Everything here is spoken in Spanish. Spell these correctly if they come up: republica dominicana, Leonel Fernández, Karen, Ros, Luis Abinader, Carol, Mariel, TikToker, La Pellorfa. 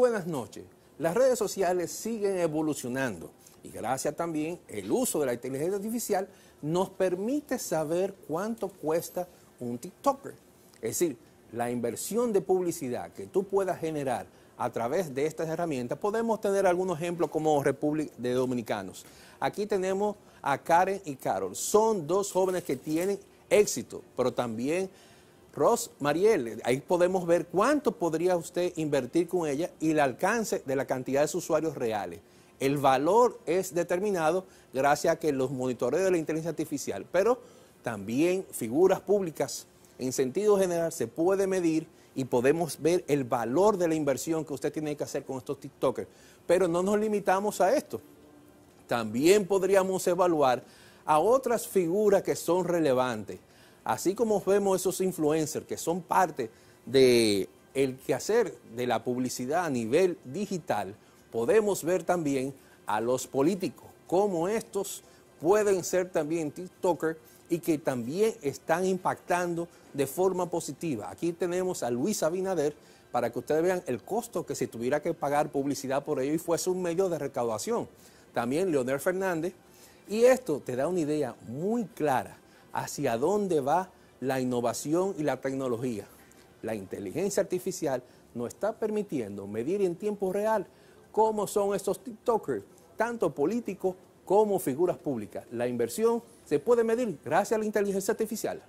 buenas noches. Las redes sociales siguen evolucionando y gracias también al uso de la inteligencia artificial nos permite saber cuánto cuesta un TikToker. Es decir, la inversión de publicidad que tú puedas generar a través de estas herramientas. Podemos tener algunos ejemplos como República de Dominicanos. Aquí tenemos a Karen y Carol. Son dos jóvenes que tienen éxito, pero también Ros, Mariel. Ahí podemos ver cuánto podría usted invertir con ella y el alcance de la cantidad de usuarios reales. El valor es determinado gracias a que los monitoreos de la inteligencia artificial, pero también figuras públicas. En sentido general se puede medir y podemos ver el valor de la inversión que usted tiene que hacer con estos TikTokers. Pero no nos limitamos a esto. También podríamos evaluar a otras figuras que son relevantes. Así como vemos esos influencers que son parte del quehacer de la publicidad a nivel digital, podemos ver también a los políticos, cómo estos pueden ser también TikTokers y que también están impactando de forma positiva. Aquí tenemos a Luis Abinader, para que ustedes vean el costo que se tuviera que pagar publicidad por ello y fuese un medio de recaudación. También Leonel Fernández. Y esto te da una idea muy clara hacia dónde va la innovación y la tecnología. La inteligencia artificial nos está permitiendo medir en tiempo real cómo son estos TikTokers, tanto políticos como figuras públicas. La inversión se puede medir gracias a la inteligencia artificial.